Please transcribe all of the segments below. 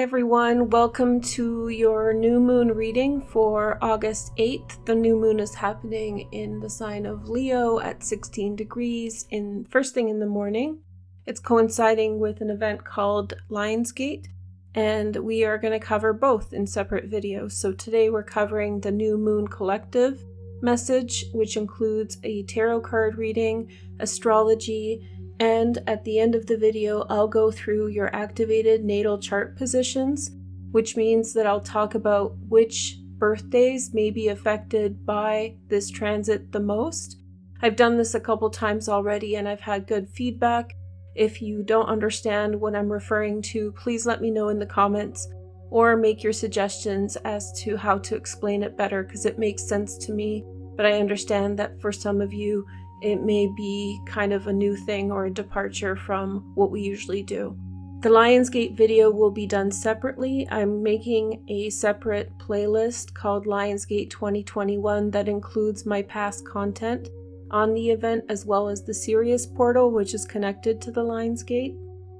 Hi everyone, welcome to your new moon reading for August 8th. The new moon is happening in the sign of Leo at 16 degrees in first thing in the morning. It's coinciding with an event called Lionsgate, and we are going to cover both in separate videos. So today we're covering the new moon collective message, which includes a tarot card reading, astrology, and at the end of the video, I'll go through your activated natal chart positions, which means that I'll talk about which birthdays may be affected by this transit the most. I've done this a couple times already and I've had good feedback. If you don't understand what I'm referring to, please let me know in the comments or make your suggestions as to how to explain it better, because it makes sense to me, but I understand that for some of you, it may be kind of a new thing or a departure from what we usually do. The Lionsgate video will be done separately. I'm making a separate playlist called Lionsgate 2021 that includes my past content on the event as well as the Sirius portal, which is connected to the Lionsgate.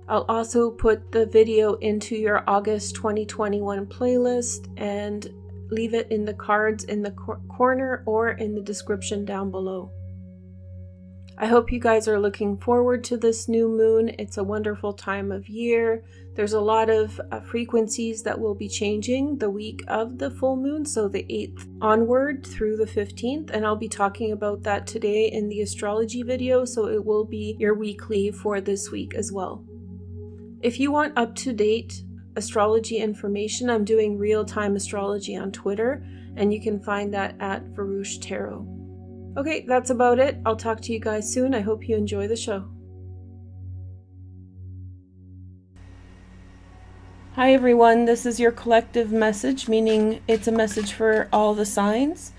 I'll also put the video into your August 2021 playlist and leave it in the cards in the corner or in the description down below. I hope you guys are looking forward to this new moon. It's a wonderful time of year. There's a lot of frequencies that will be changing the week of the full moon, so the 8th onward through the 15th, and I'll be talking about that today in the astrology video, so it will be your weekly for this week as well. If you want up-to-date astrology information, I'm doing real-time astrology on Twitter, and you can find that at Veroosh Tarot. Okay, that's about it. I'll talk to you guys soon. I hope you enjoy the show. Hi everyone, this is your collective message, meaning it's a message for all the signs.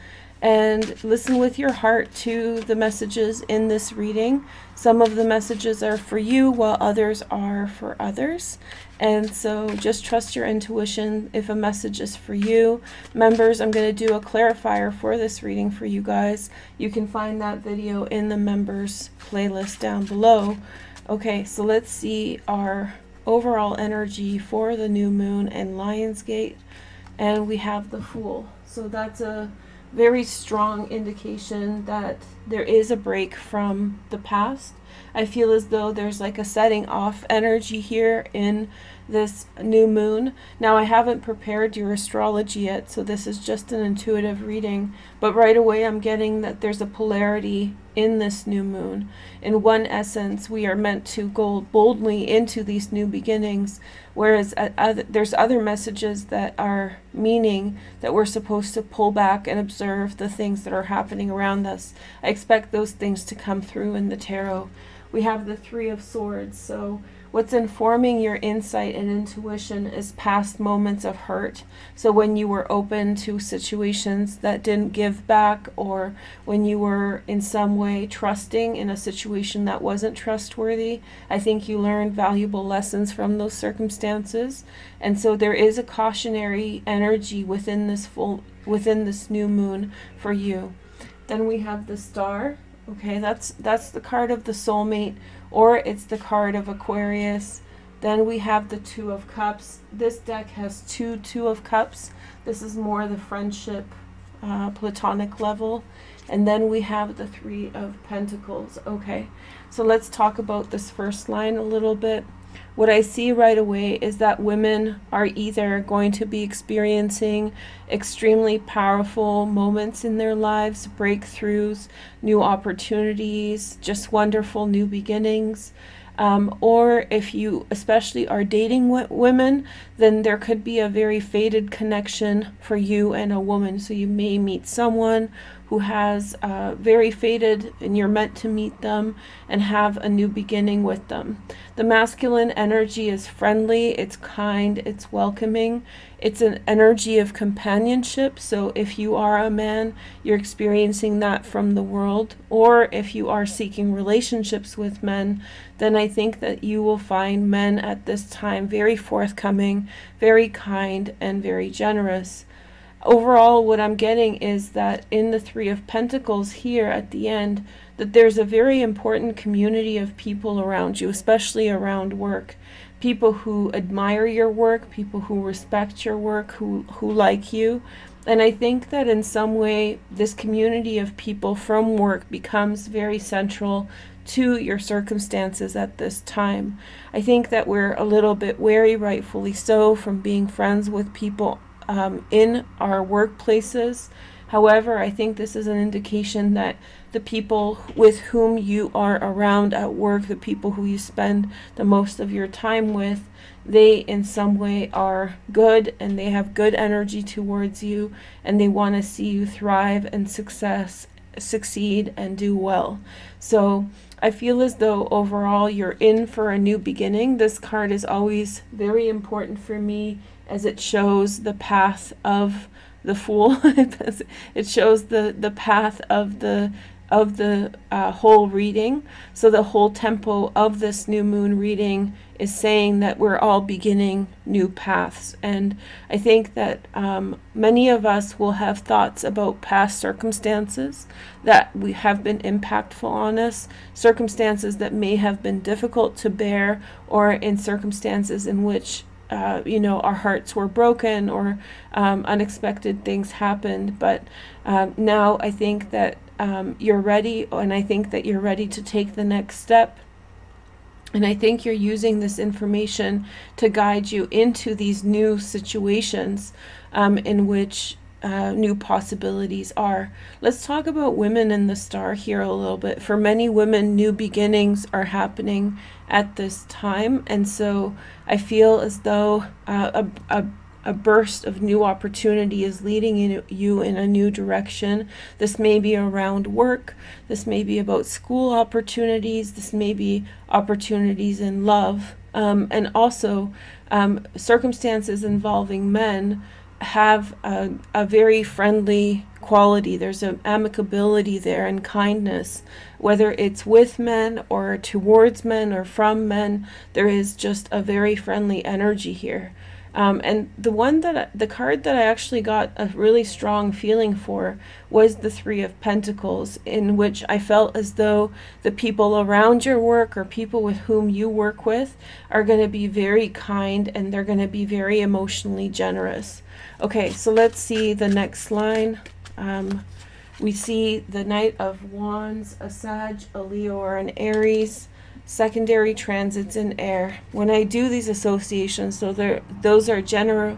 And listen with your heart to the messages in this reading. Some of the messages are for you, while others are for others. And so just trust your intuition if a message is for you. Members, I'm going to do a clarifier for this reading for you guys. You can find that video in the members playlist down below. Okay, so let's see our overall energy for the new moon and Lionsgate. And we have the Fool. So that's a very strong indication that there is a break from the past. I feel as though there's like a setting off energy here in this new moon. Now, I haven't prepared your astrology yet, so this is just an intuitive reading, but right away I'm getting that there's a polarity in this new moon. In one essence, we are meant to go boldly into these new beginnings, whereas there's other messages that are meaning that we're supposed to pull back and observe the things that are happening around us. I expect those things to come through in the tarot. We have the Three of Swords, so what's informing your insight and intuition is past moments of hurt. So when you were open to situations that didn't give back, or when you were in some way trusting in a situation that wasn't trustworthy, I think you learned valuable lessons from those circumstances. And so there is a cautionary energy within this new moon for you. Then we have the Star. Okay, that's the card of the soulmate, or it's the card of Aquarius. Then we have the Two of Cups. This deck has two of Cups. This is more the friendship, platonic level. And then we have the Three of Pentacles. Okay, so let's talk about this first line a little bit. What I see right away is that women are either going to be experiencing extremely powerful moments in their lives, breakthroughs, new opportunities, just wonderful new beginnings. Or if you especially are dating women, then there could be a very fated connection for you and a woman. So you may meet someone who has very fated, and you're meant to meet them and have a new beginning with them. The masculine energy is friendly, it's kind, it's welcoming. It's an energy of companionship. So if you are a man, you're experiencing that from the world. Or if you are seeking relationships with men, then I think that you will find men at this time very forthcoming, very kind, and very generous. Overall, what I'm getting is that in the Three of Pentacles here at the end, that there's a very important community of people around you, especially around work. people who admire your work, people who respect your work, who like you. And I think that in some way, this community of people from work becomes very central to your circumstances at this time. I think that we're a little bit wary, rightfully so, from being friends with people in our workplaces. However, I think this is an indication that the people with whom you are around at work, the people who you spend the most of your time with, they in some way are good and they have good energy towards you and they want to see you thrive and succeed and do well. So I feel as though overall you're in for a new beginning. This card is always very important for me as it shows the path of the Fool. It shows the path of the whole reading. So the whole tempo of this new moon reading is saying that we're all beginning new paths. And I think that many of us will have thoughts about past circumstances that we have been impactful on us, circumstances that may have been difficult to bear, or in circumstances in which you know, our hearts were broken or unexpected things happened. But now I think that you're ready, and I think that you're ready to take the next step. And I think you're using this information to guide you into these new situations in which new possibilities are. Let's talk about women in the star here a little bit. For many women, new beginnings are happening at this time, and so I feel as though a burst of new opportunity is leading you in a new direction. This may be around work, this may be about school opportunities, this may be opportunities in love, and also circumstances involving men have a very friendly quality. There's an amicability there and kindness, whether it's with men or towards men or from men. There is just a very friendly energy here. And the card that I actually got a really strong feeling for was the Three of Pentacles, in which I felt as though the people around your work or people with whom you work with are going to be very kind and they're going to be very emotionally generous. Okay, so let's see the next line. We see the Knight of Wands, a Sag, a Leo, or an Aries. Secondary transits in air. When I do these associations, so those are general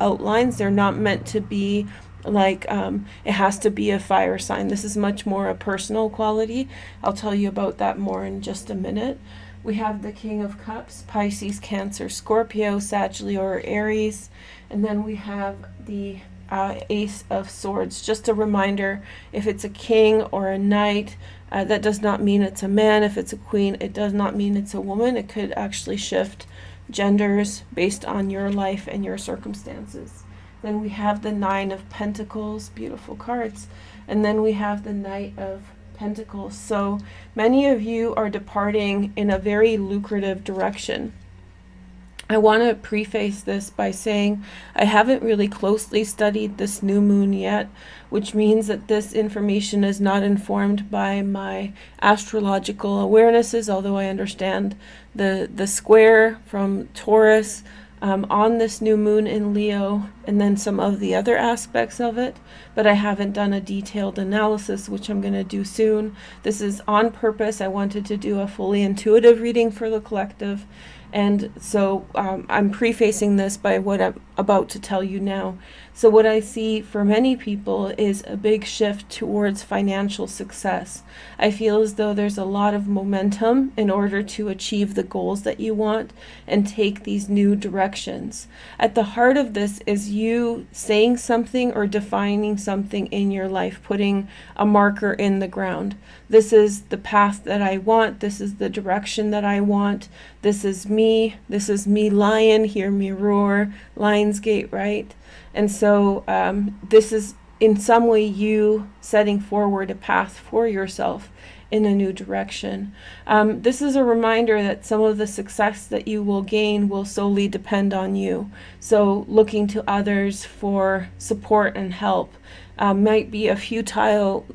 outlines. They're not meant to be like it has to be a fire sign. This is much more a personal quality. I'll tell you about that more in just a minute. We have the King of Cups, Pisces, Cancer, Scorpio, Sag, Leo, or Aries. And then we have the Ace of Swords. Just a reminder, if it's a king or a knight, that does not mean it's a man. If it's a queen, it does not mean it's a woman. It could actually shift genders based on your life and your circumstances. Then we have the Nine of Pentacles, beautiful cards. And then we have the Knight of Pentacles. So many of you are departing in a very lucrative direction. I want to preface this by saying I haven't really closely studied this new moon yet, which means that this information is not informed by my astrological awarenesses, although I understand the square from Taurus on this new moon in Leo and then some of the other aspects of it, but I haven't done a detailed analysis, which I'm going to do soon. This is on purpose. I wanted to do a fully intuitive reading for the collective. And so I'm prefacing this by what I'm about to tell you now. So what I see for many people is a big shift towards financial success. I feel as though there's a lot of momentum in order to achieve the goals that you want and take these new directions. At the heart of this is you saying something or defining something in your life, putting a marker in the ground. This is the path that I want. This is the direction that I want. This is me. This is me, lion, hear me roar, Lionsgate, right? And so this is in some way you setting forward a path for yourself in a new direction. This is a reminder that some of the success that you will gain will solely depend on you. So looking to others for support and help might be a futile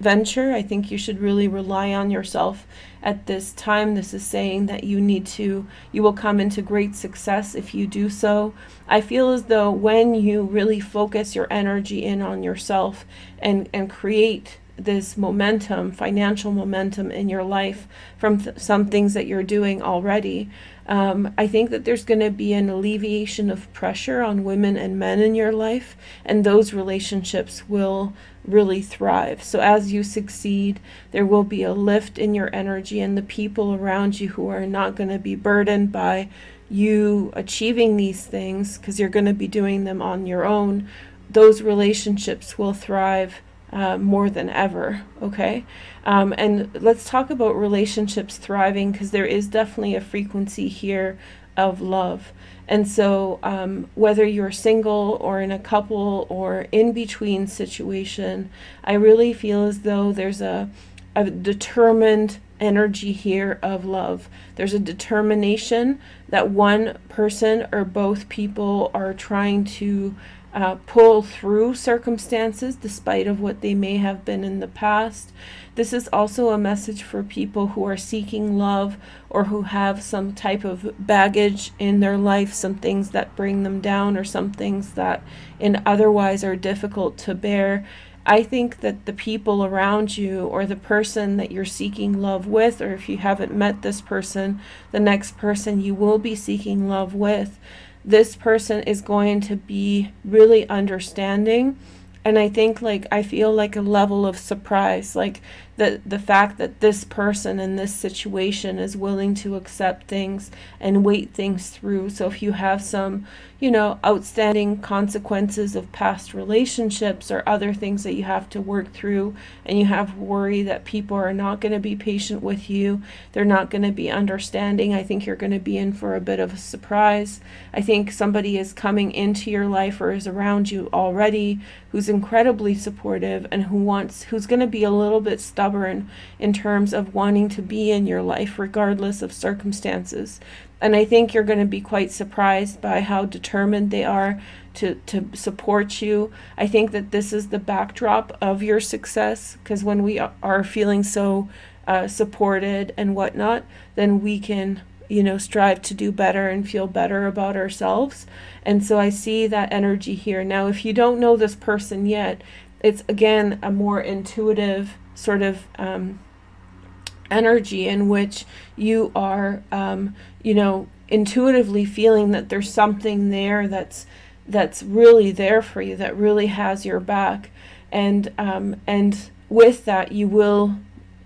venture. I think you should really rely on yourself at this time. This is saying that you will come into great success if you do so. I feel as though when you really focus your energy in on yourself and create this momentum, financial momentum in your life from some things that you're doing already. I think that there's going to be an alleviation of pressure on women and men in your life, and those relationships will really thrive. So as you succeed, there will be a lift in your energy, and the people around you who are not going to be burdened by you achieving these things, because you're going to be doing them on your own, those relationships will thrive more than ever, okay? And let's talk about relationships thriving, because there is definitely a frequency here of love. And so whether you're single or in a couple or in between situation, I really feel as though there's a determined energy here of love. There's a determination that one person or both people are trying to pull through circumstances despite of what they may have been in the past. This is also a message for people who are seeking love or who have some type of baggage in their life, some things that bring them down or some things that in otherwise are difficult to bear. I think that the people around you or the person that you're seeking love with, or if you haven't met this person, the next person you will be seeking love with, this person is going to be really understanding. And I think, like, I feel like a level of surprise, like the fact that this person in this situation is willing to accept things and wait things through. So if you have some, you know, outstanding consequences of past relationships or other things that you have to work through, and you have worry that people are not going to be patient with you, they're not going to be understanding, I think you're going to be in for a bit of a surprise. I think somebody is coming into your life or is around you already who's incredibly supportive and who's going to be a little bit stubborn in terms of wanting to be in your life regardless of circumstances. And I think you're going to be quite surprised by how determined they are to support you. I think that this is the backdrop of your success, because when we are feeling so supported and whatnot, then we can, you know, strive to do better and feel better about ourselves. And so I see that energy here. Now, if you don't know this person yet, it's again a more intuitive sort of energy in which you are, you know, intuitively feeling that there's something there that's really there for you, that really has your back. And with that, you will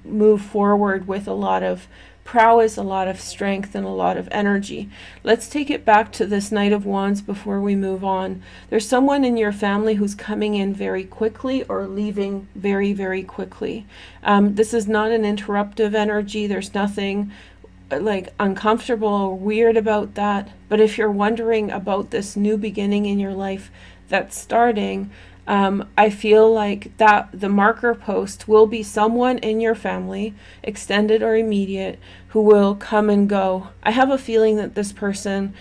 move forward with a lot of prowess, a lot of strength, and a lot of energy. Let's take it back to this Knight of Wands before we move on. There's someone in your family who's coming in very quickly or leaving very, very quickly. This is not an interruptive energy. There's nothing like uncomfortable or weird about that. But if you're wondering about this new beginning in your life that's starting, I feel like that the marker post will be someone in your family, extended or immediate, who will come and go. I have a feeling that this person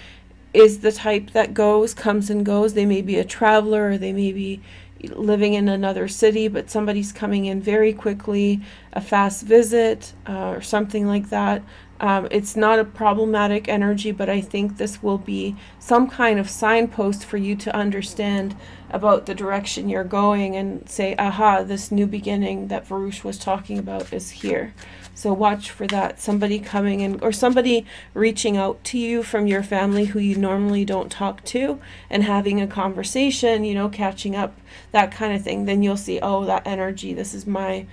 is the type that goes, comes and goes. They may be a traveler, or they may be living in another city, but somebody's coming in very quickly, a fast visit or something like that. It's not a problematic energy, but I think this will be some kind of signpost for you to understand about the direction you're going and say, aha, this new beginning that Veroosh was talking about is here. So watch for that. Somebody coming in or somebody reaching out to you from your family who you normally don't talk to and having a conversation, you know, catching up, that kind of thing. Then you'll see, oh, that energy, this is my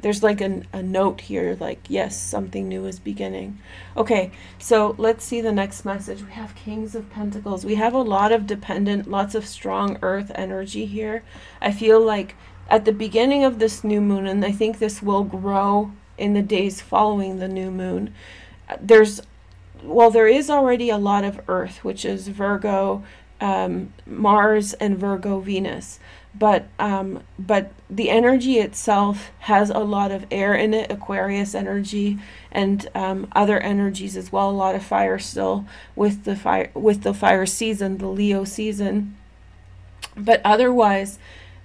there's like a note here, like, yes, something new is beginning. Okay, so let's see the next message. We have Kings of Pentacles. We have a lot of dependent, lots of strong earth energy here. I feel like at the beginning of this new moon, and I think this will grow in the days following the new moon, there is already a lot of earth, which is Virgo, Mars, and Virgo Venus. But the energy itself has a lot of air in it, Aquarius energy, and other energies as well. A lot of fire still with the fire season, the Leo season. But otherwise,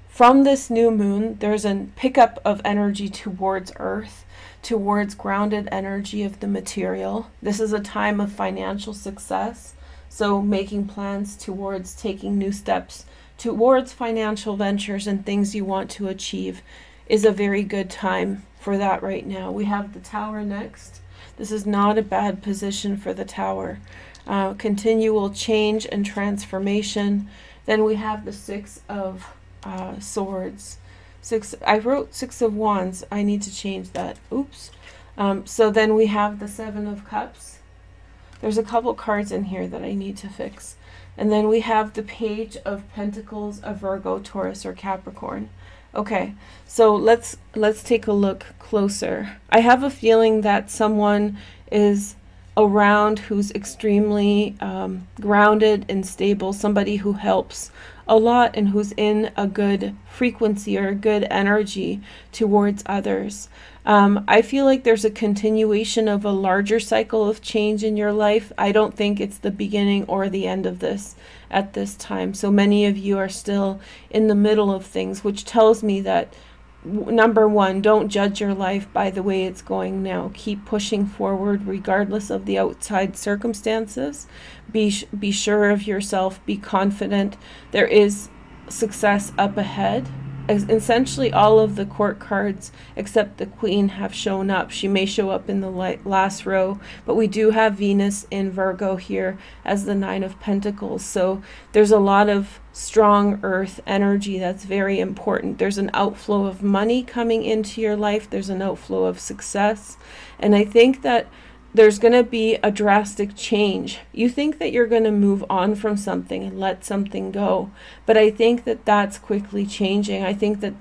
from this new moon, there's a pickup of energy towards Earth, towards grounded energy of the material. This is a time of financial success, so making plans towards taking new steps towards financial ventures and things you want to achieve is a very good time for that right now. We have the Tower next. This is not a bad position for the Tower. Continual change and transformation. Then we have the Six of Swords. I wrote Six of Wands. I need to change that. Oops. So then we have the Seven of Cups. There's a couple cards in here that I need to fix. And then we have the Page of Pentacles of Virgo, Taurus, or Capricorn. Okay, so let's take a look closer. I have a feeling that someone is around who's extremely grounded and stable, somebody who helps a lot and who's in a good frequency or a good energy towards others. I feel like there's a continuation of a larger cycle of change in your life. I don't think it's the beginning or the end of this at this time. So many of you are still in the middle of things, which tells me that number one, don't judge your life by the way it's going now. Keep pushing forward regardless of the outside circumstances. Be sure of yourself. Be confident. There is success up ahead. Essentially, all of the court cards except the Queen have shown up. She may show up in the last row, but we do have Venus in Virgo here as the Nine of Pentacles. So there's a lot of strong earth energy that's very important. There's an outflow of money coming into your life. There's an outflow of success. And I think that there's going to be a drastic change. You think that you're going to move on from something and let something go, but I think that that's quickly changing. I think that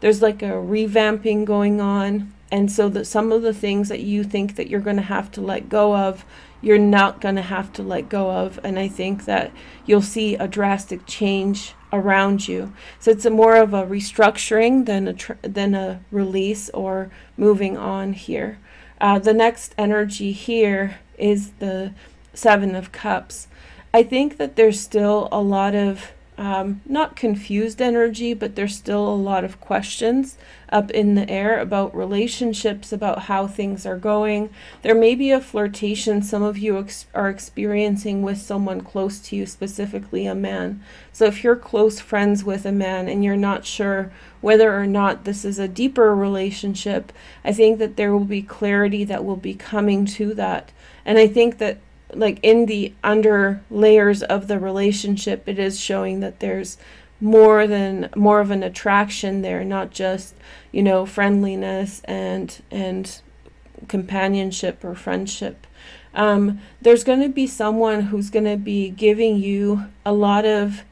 there's like a revamping going on, and so that some of the things that you think that you're going to have to let go of, you're not going to have to let go of, and I think that you'll see a drastic change around you. So it's more of a restructuring than a release or moving on here. The next energy here is the Seven of Cups. I think that there's still a lot of, not confused energy, but there's still a lot of questions up in the air about relationships, about how things are going. There may be a flirtation some of you are experiencing with someone close to you, specifically a man. So if you're close friends with a man and you're not sure whether or not this is a deeper relationship, I think that there will be clarity that will be coming to that. And I think that like in the under layers of the relationship, it is showing that there's more of an attraction there, not just, you know, friendliness and companionship or friendship. There's going to be someone who's going to be giving you a lot of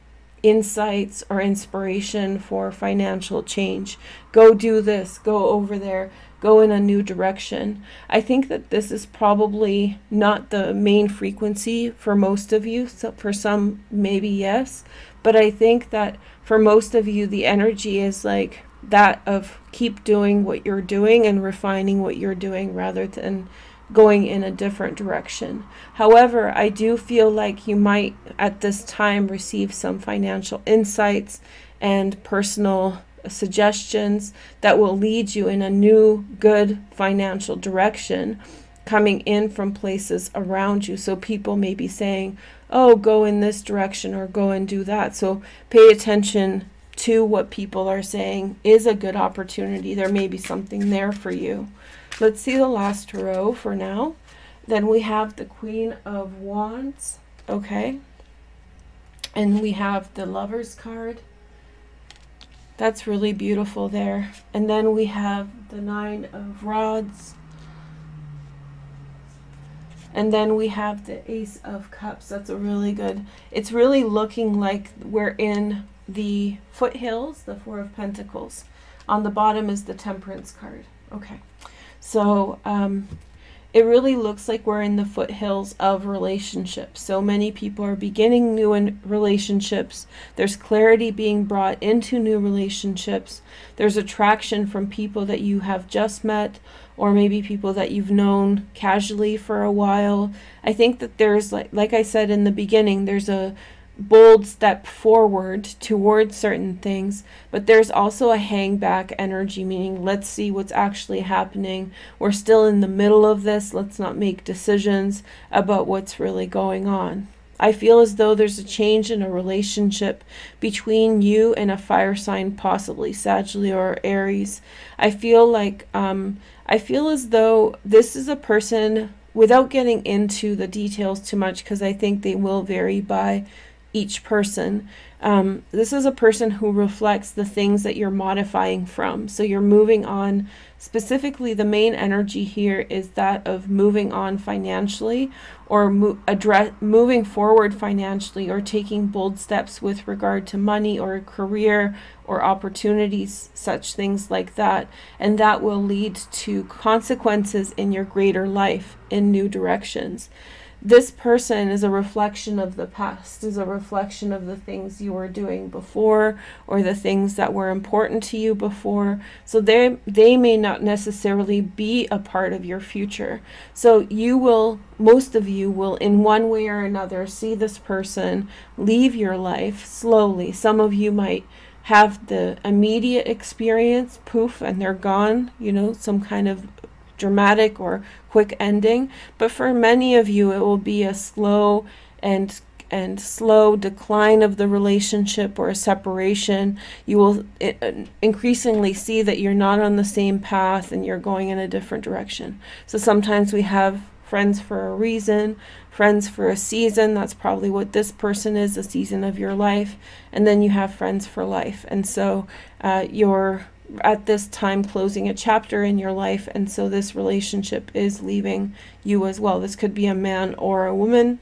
insights or inspiration for financial change. Go do this, go over there, go in a new direction. I think that this is probably not the main frequency for most of you. So for some, maybe yes, but I think that for most of you, the energy is like that of keep doing what you're doing and refining what you're doing rather than going in a different direction. However, I do feel like you might at this time receive some financial insights and personal suggestions that will lead you in a new good financial direction coming in from places around you. So people may be saying, oh, go in this direction or go and do that. So pay attention to what people are saying is a good opportunity. There may be something there for you. Let's see the last row for now. Then we have the Queen of Wands, okay? And we have the Lovers card. That's really beautiful there. And then we have the Nine of Rods. And then we have the Ace of Cups. That's a really good, it's really looking like we're in the foothills, the Four of Pentacles. On the bottom is the Temperance card, okay? So it really looks like we're in the foothills of relationships. So many people are beginning new relationships. There's clarity being brought into new relationships. There's attraction from people that you have just met, or maybe people that you've known casually for a while. I think that there's, like I said in the beginning, there's a bold step forward towards certain things, but there's also a hang back energy, meaning let's see what's actually happening. We're still in the middle of this. Let's not make decisions about what's really going on. I feel as though there's a change in a relationship between you and a fire sign, possibly Sagittarius or Aries. I feel like I feel as though this is a person, without getting into the details too much, because I think they will vary by each person. This is a person who reflects the things that you're modifying from. So you're moving on. Specifically, the main energy here is that of moving on financially, or moving forward financially, or taking bold steps with regard to money or a career or opportunities, such things like that. And that will lead to consequences in your greater life in new directions. This person is a reflection of the past, is a reflection of the things you were doing before, or the things that were important to you before. So they may not necessarily be a part of your future. So you will, most of you will, in one way or another, see this person leave your life slowly. Some of you might have the immediate experience, poof, and they're gone, you know, some kind of dramatic or quick ending. But for many of you, it will be a slow and slow decline of the relationship, or a separation. You will increasingly see that you're not on the same path and you're going in a different direction. So sometimes we have friends for a reason, friends for a season. That's probably what this person is, a season of your life. And then you have friends for life. And so you're at this time closing a chapter in your life, and so this relationship is leaving you as well. This could be a man or a woman.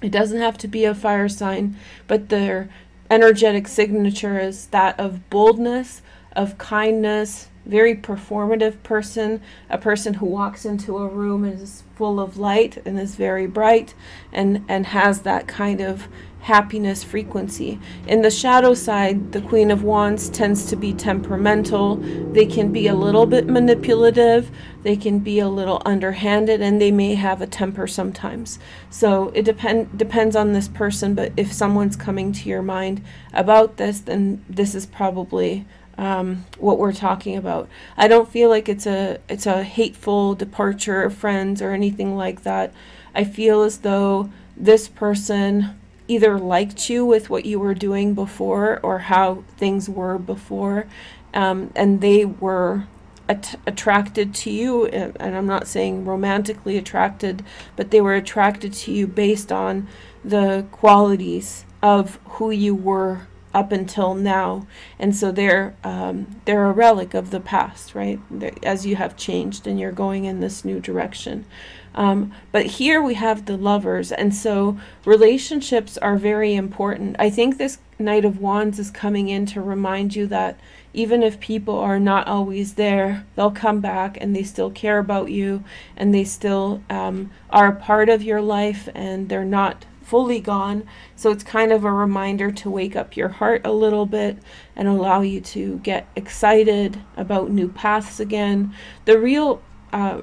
It doesn't have to be a fire sign, but their energetic signature is that of boldness, of kindness, very performative person, a person who walks into a room and is full of light and is very bright and has that kind of happiness frequency. In the shadow side, the Queen of Wands tends to be temperamental. They can be a little bit manipulative, they can be a little underhanded, and they may have a temper sometimes. So it depends on this person, but if someone's coming to your mind about this, then this is probably what we're talking about. I don't feel like it's a hateful departure of friends or anything like that. I feel as though this person either liked you with what you were doing before or how things were before, and they were attracted to you, and I'm not saying romantically attracted, but they were attracted to you based on the qualities of who you were up until now. And so they're a relic of the past, right? As you have changed and you're going in this new direction. But here we have the Lovers, and so relationships are very important. I think this Knight of Wands is coming in to remind you that even if people are not always there, they'll come back and they still care about you, and they still are a part of your life, and they're not fully gone. So it's kind of a reminder to wake up your heart a little bit and allow you to get excited about new paths again. The real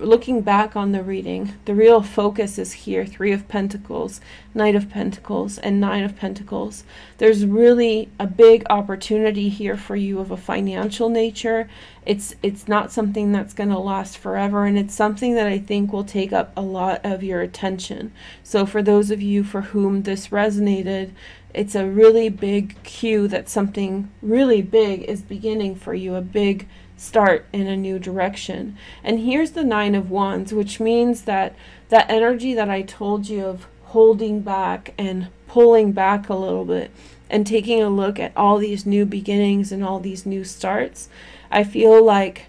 looking back on the reading, the real focus is here: Three of Pentacles, Knight of Pentacles, and Nine of Pentacles. There's really a big opportunity here for you of a financial nature. It's not something that's going to last forever, and it's something that I think will take up a lot of your attention. So for those of you for whom this resonated, it's a really big cue that something really big is beginning for you, a big start in a new direction. And here's the Nine of Wands, which means that that energy that I told you of holding back and pulling back a little bit and taking a look at all these new beginnings and all these new starts, I feel like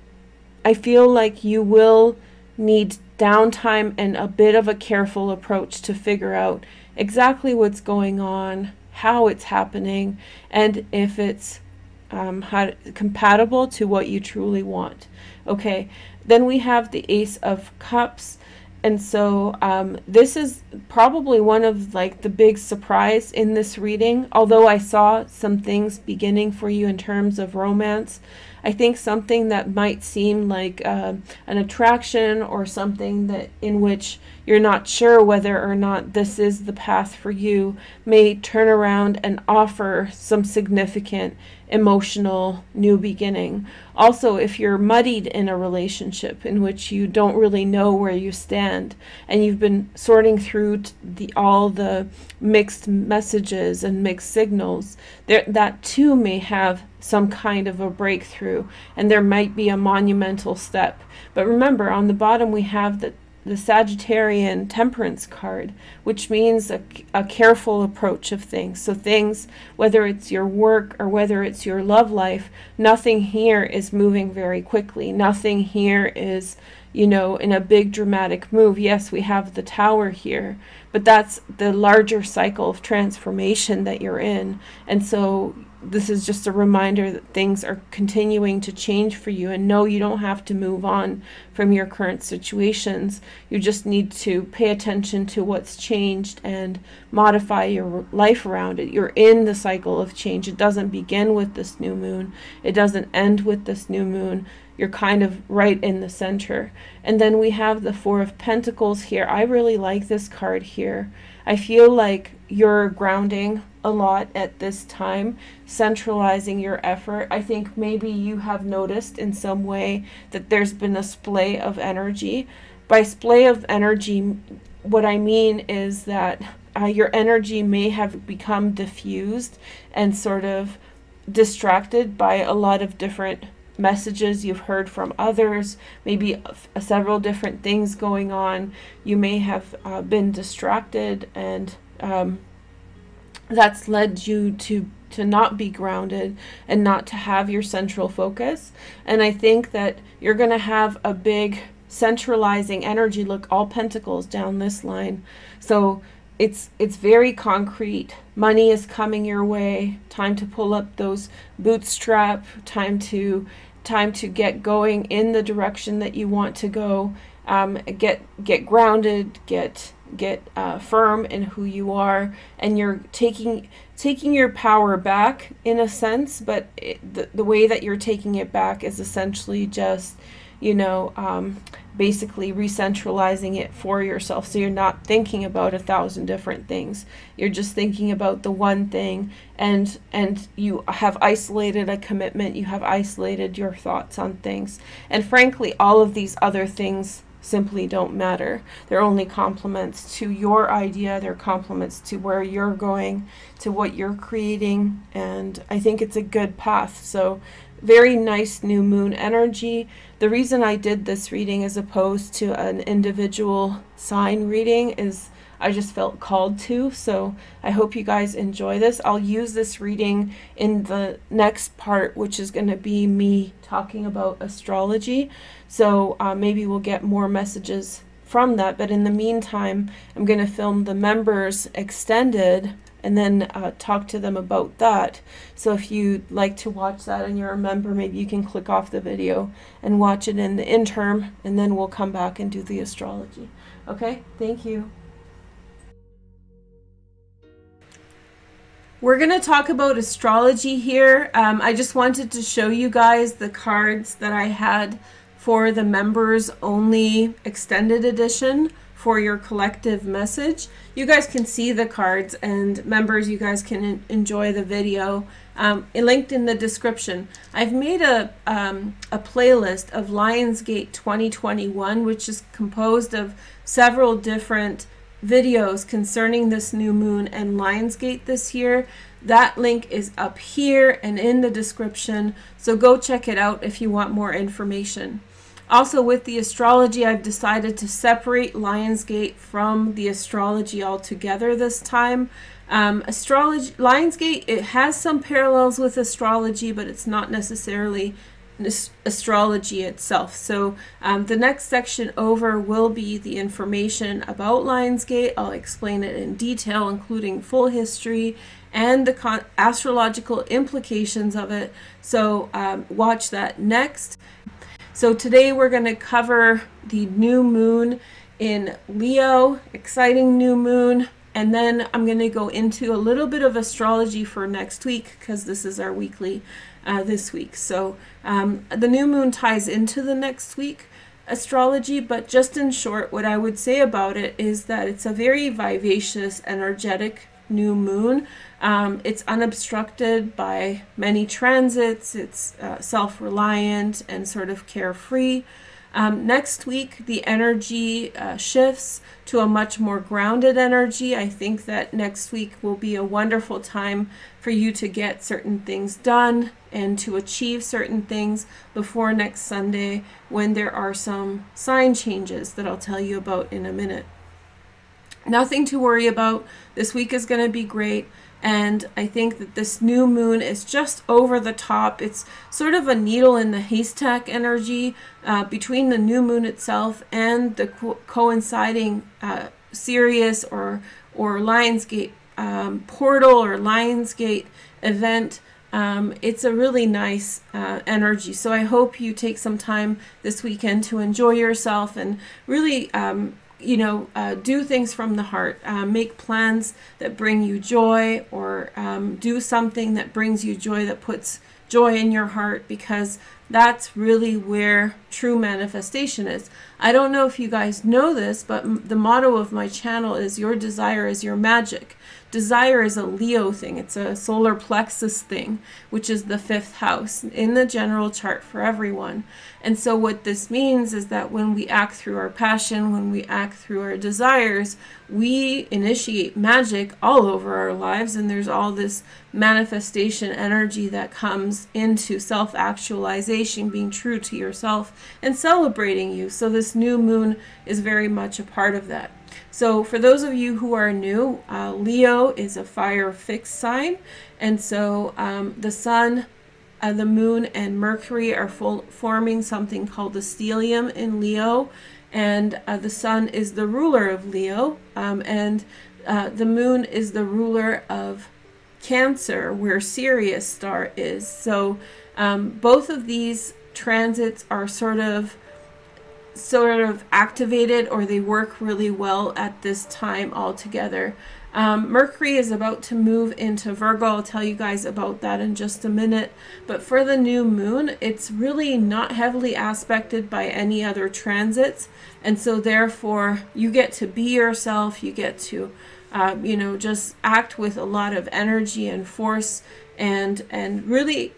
you will need downtime and a bit of a careful approach to figure out exactly what's going on, how it's happening, and if it's compatible to what you truly want. Okay, then we have the Ace of Cups. And so this is probably one of like the big surprise in this reading. Although I saw some things beginning for you in terms of romance, I think something that might seem like an attraction or something that in which you're not sure whether or not this is the path for you may turn around and offer some significant emotional new beginning. Also, if you're muddied in a relationship in which you don't really know where you stand and you've been sorting through all the mixed messages and mixed signals, that too may have some kind of a breakthrough, and there might be a monumental step. But remember, on the bottom we have the Sagittarian Temperance card, which means a careful approach of things. So things, whether it's your work or whether it's your love life, nothing here is moving very quickly. Nothing here is, you know, in a big dramatic move. Yes, we have the Tower here, but that's the larger cycle of transformation that you're in. And so this is just a reminder that things are continuing to change for you, and no, you don't have to move on from your current situations. You just need to pay attention to what's changed and modify your life around it. You're in the cycle of change. It doesn't begin with this new moon. It doesn't end with this new moon. You're kind of right in the center. And then we have the Four of Pentacles here. I really like this card here. I feel like you're grounding a lot at this time, centralizing your effort. I think maybe you have noticed in some way that there's been a splay of energy. By splay of energy, what I mean is that your energy may have become diffused and sort of distracted by a lot of different messages you've heard from others, maybe several different things going on. You may have been distracted, and that's led you to not be grounded and not to have your central focus. And I think that you're going to have a big centralizing energy. Look, all pentacles down this line. So it's very concrete. Money is coming your way. Time to pull up those bootstrap. Time to get going in the direction that you want to go. Get grounded. Get firm in who you are, and you're taking your power back in a sense. But the way that you're taking it back is essentially just, you know, basically recentralizing it for yourself. So you're not thinking about 1,000 different things. You're just thinking about the one thing, and you have isolated a commitment. You have isolated your thoughts on things, and frankly, all of these other things simply don't matter. They're only compliments to your idea. They're compliments to where you're going, to what you're creating, and I think it's a good path. So very nice new moon energy. The reason I did this reading as opposed to an individual sign reading is I just felt called to. So I hope you guys enjoy this. I'll use this reading in the next part, which is going to be me talking about astrology. So maybe we'll get more messages from that. But in the meantime, I'm going to film the members extended and then talk to them about that. So if you'd like to watch that and you're a member, maybe you can click off the video and watch it in the interim, and then we'll come back and do the astrology. Okay, thank you. We're going to talk about astrology here. I just wanted to show you guys the cards that I had for the members only extended edition for your collective message. You guys can see the cards, and members, you guys can enjoy the video linked in the description. I've made a playlist of Lionsgate 2021, which is composed of several different videos concerning this new moon and Lionsgate this year. That link is up here and in the description, so go check it out if you want more information. Also, with the astrology, I've decided to separate Lionsgate from the astrology altogether this time. Astrology, Lionsgate, it has some parallels with astrology, but it's not necessarily astrology itself. So the next section over will be the information about Lionsgate. I'll explain it in detail, including full history and the astrological implications of it. So watch that next. So today we're going to cover the new moon in Leo, exciting new moon. And then I'm going to go into a little bit of astrology for next week, because this is our weekly this week. So the new moon ties into the next week astrology, but just in short, what I would say about it is that it's a very vivacious, energetic new moon. It's unobstructed by many transits. It's self-reliant and sort of carefree. Next week, the energy shifts to a much more grounded energy. I think that next week will be a wonderful time for you to get certain things done and to achieve certain things before next Sunday, when there are some sign changes that I'll tell you about in a minute. Nothing to worry about. This week is going to be great. And I think that this new moon is just over the top. It's sort of a needle in the haystack energy between the new moon itself and the coinciding Sirius or Lionsgate portal or Lionsgate event. It's a really nice energy. So I hope you take some time this weekend to enjoy yourself and really do things from the heart, make plans that bring you joy, or do something that brings you joy, that puts joy in your heart, because that's really where true manifestation is. I don't know if you guys know this, but the motto of my channel is your desire is your magic. Desire is a Leo thing. It's a solar plexus thing, which is the 5th house in the general chart for everyone. And so what this means is that when we act through our passion, when we act through our desires, we initiate magic all over our lives. And there's all this manifestation energy that comes into self-actualization, being true to yourself and celebrating you. So this new moon is very much a part of that. So for those of you who are new, Leo is a fire fixed sign. And so the sun, the moon, and Mercury are forming something called the stellium in Leo. And the sun is the ruler of Leo. And the moon is the ruler of Cancer, where Sirius star is. So both of these transits are sort of activated, or they work really well at this time altogether. Mercury is about to move into Virgo. I'll tell you guys about that in just a minute. But for the new moon, it's really not heavily aspected by any other transits. And so therefore, you get to be yourself. You get to, just act with a lot of energy and force and really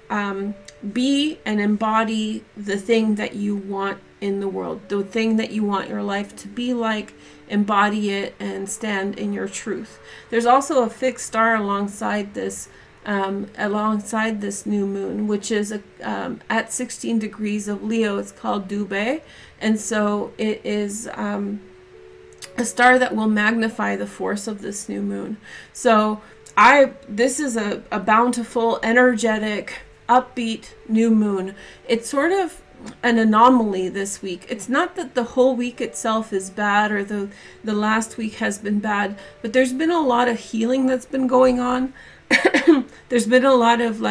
be and embody the thing that you want in the world, the thing that you want your life to be like. Embody it and stand in your truth. There's also a fixed star alongside this new moon, which is at 16 degrees of Leo. It's called Dubé, and so it is a star that will magnify the force of this new moon. So this is a bountiful, energetic, upbeat new moon. It's sort of an anomaly this week. It's not that the whole week itself is bad, or the last week has been bad, but there's been a lot of healing that's been going on. There's been a lot of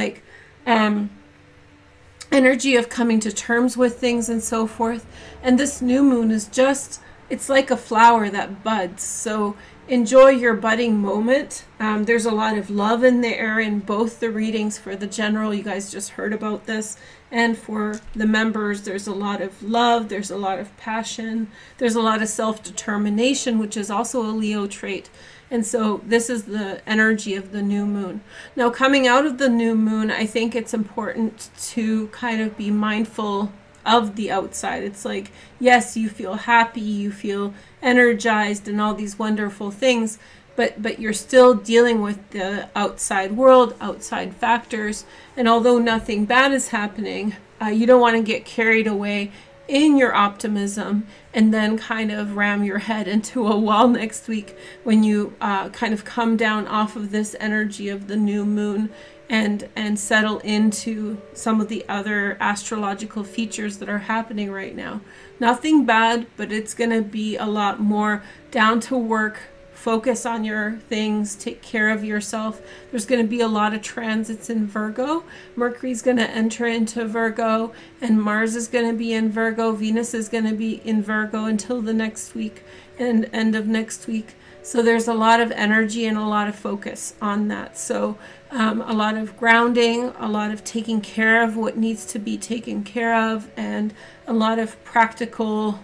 energy of coming to terms with things and so forth. And this new moon is just, it's like a flower that buds. So enjoy your budding moment. There's a lot of love in the air in both the readings. For the general, you guys just heard about this, and for the members, there's a lot of love, there's a lot of passion, there's a lot of self-determination, which is also a Leo trait. And so this is the energy of the new moon. Now, coming out of the new moon, I think it's important to kind of be mindful of the outside. It's like, yes, you feel happy, you feel energized and all these wonderful things, but you're still dealing with the outside world, outside factors. And although nothing bad is happening, you don't want to get carried away in your optimism, and then kind of ram your head into a wall next week when you kind of come down off of this energy of the new moon and settle into some of the other astrological features that are happening right now. Nothing bad, but it's going to be a lot more down to work. Focus on your things, take care of yourself. There's going to be a lot of transits in Virgo. Mercury's going to enter into Virgo, and Mars is going to be in Virgo. Venus is going to be in Virgo until the next week and end of next week. So there's a lot of energy and a lot of focus on that. So a lot of grounding, a lot of taking care of what needs to be taken care of, and a lot of practical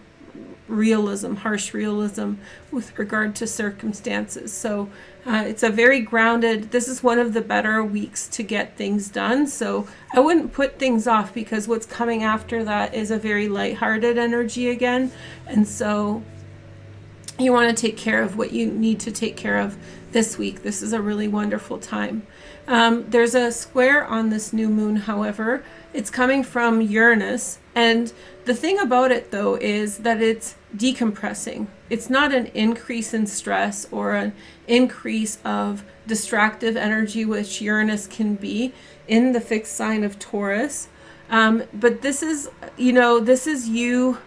realism, harsh realism with regard to circumstances. So it's a very grounded, this is one of the better weeks to get things done. So I wouldn't put things off, because what's coming after that is a very lighthearted energy again. And so you want to take care of what you need to take care of this week. This is a really wonderful time. There's a square on this new moon, however. It's coming from Uranus. And the thing about it, though, is that it's decompressing. It's not an increase in stress or an increase of distractive energy, which Uranus can be in the fixed sign of Taurus. But this is, you know, this is you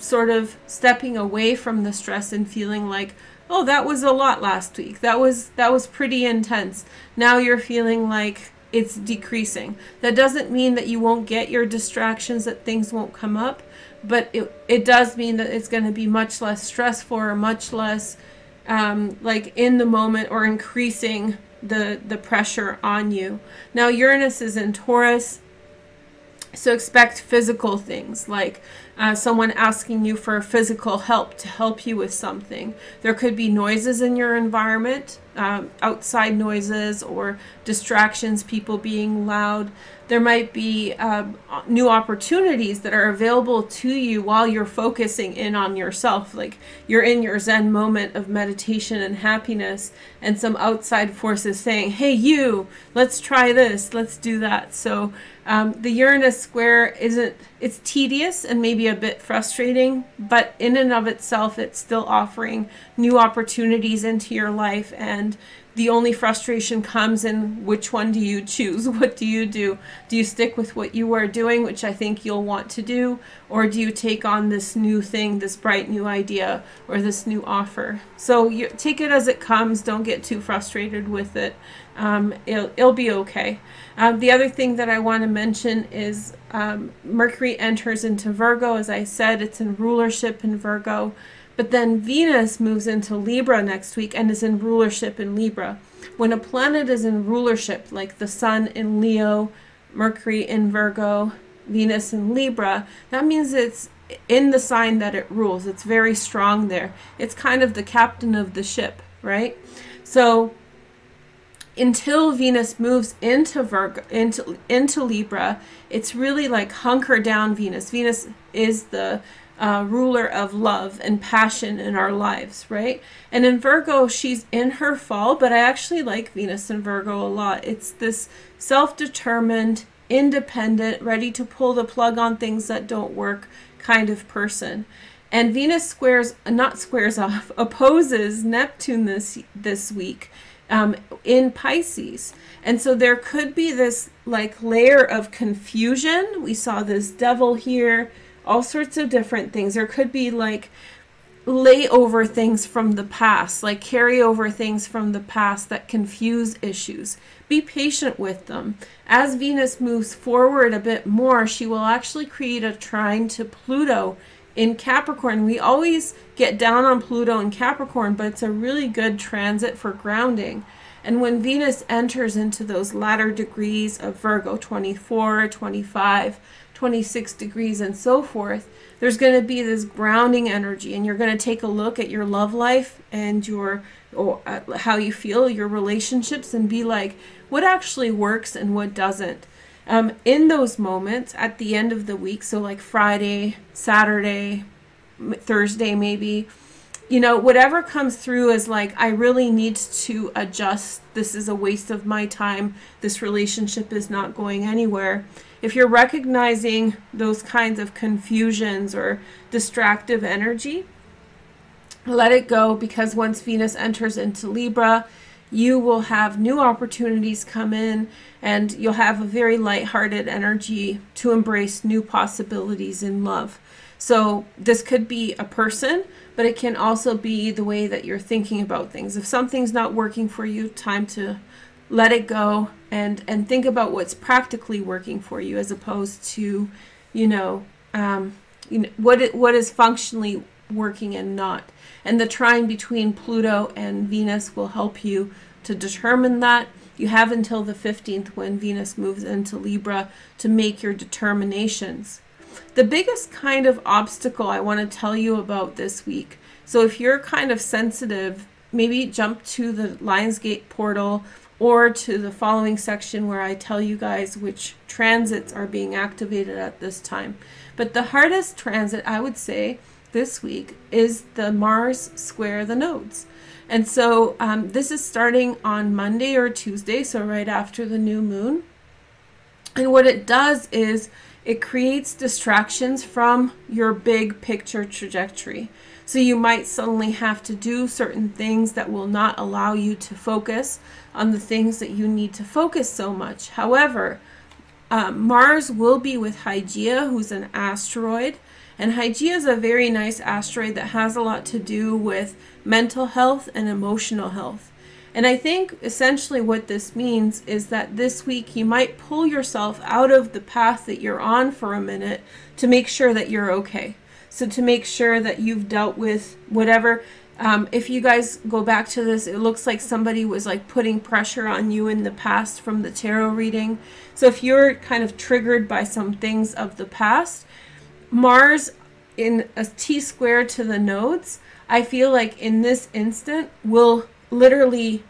sort of stepping away from the stress and feeling like, oh, that was a lot last week. That was pretty intense. Now you're feeling like it's decreasing. That doesn't mean that you won't get your distractions, that things won't come up, but it does mean that it's going to be much less stressful or much less like in the moment or increasing the pressure on you. Now Uranus is in Taurus, so expect physical things like someone asking you for physical help to help you with something. There could be noises in your environment, outside noises or distractions, people being loud. There might be new opportunities that are available to you while you're focusing in on yourself. Like you're in your Zen moment of meditation and happiness, and some outside forces saying, hey, you, let's try this, let's do that. So the Uranus square it's tedious and maybe a bit frustrating, but in and of itself, it's still offering new opportunities into your life. And the only frustration comes in which one do you choose? What do you do? Do you stick with what you are doing, which I think you'll want to do, or do you take on this new thing, this bright new idea, or this new offer? So you take it as it comes. Don't get too frustrated with it. It'll be okay. The other thing that I want to mention is Mercury enters into Virgo. As I said, it's in rulership in Virgo. But then Venus moves into Libra next week and is in rulership in Libra. When a planet is in rulership, like the Sun in Leo, Mercury in Virgo, Venus in Libra, that means it's in the sign that it rules. It's very strong there. It's kind of the captain of the ship, right? So until Venus moves into Virgo, into Libra, it's really like hunker down Venus. Venus is the ruler of love and passion in our lives, right? And in Virgo, she's in her fall, but I actually like Venus in Virgo a lot. It's this self-determined, independent, ready to pull the plug on things that don't work kind of person. And Venus opposes Neptune this week in Pisces. And so there could be this like layer of confusion. We saw this devil here, all sorts of different things. There could be like layover things from the past, like carryover things from the past that confuse issues. Be patient with them. As Venus moves forward a bit more, she will actually create a trine to Pluto in Capricorn. We always get down on Pluto in Capricorn, but it's a really good transit for grounding. And when Venus enters into those latter degrees of Virgo, 24, 25, 26 degrees and so forth, there's going to be this grounding energy, and you're going to take a look at your love life and how you feel, your relationships, and be like, what actually works and what doesn't. In those moments at the end of the week, so like Friday, Saturday, Thursday maybe, you know, whatever comes through is like, I really need to adjust. This is a waste of my time. This relationship is not going anywhere. If you're recognizing those kinds of confusions or distractive energy, let it go, because once Venus enters into Libra, you will have new opportunities come in, and you'll have a very lighthearted energy to embrace new possibilities in love. So this could be a person, but it can also be the way that you're thinking about things. If something's not working for you, time to let it go and think about what's practically working for you, as opposed to, what is functionally working and not. And the trine between Pluto and Venus will help you to determine that. You have until the 15th, when Venus moves into Libra, to make your determinations. The biggest kind of obstacle I want to tell you about this week, so if you're kind of sensitive, maybe jump to the Lionsgate portal or to the following section where I tell you guys which transits are being activated at this time. But the hardest transit, I would say, this week is the Mars square the nodes. And so this is starting on Monday or Tuesday, so right after the new moon. And what it does is it creates distractions from your big picture trajectory. So you might suddenly have to do certain things that will not allow you to focus on the things that you need to focus so much. However, Mars will be with Hygieia, who's an asteroid. And Hygieia is a very nice asteroid that has a lot to do with mental health and emotional health. And I think essentially what this means is that this week you might pull yourself out of the path that you're on for a minute to make sure that you're okay. So to make sure that you've dealt with whatever. If you guys go back to this, it looks like somebody was like putting pressure on you in the past from the tarot reading. So if you're kind of triggered by some things of the past, Mars in a T-square to the nodes, I feel like in this instant will literally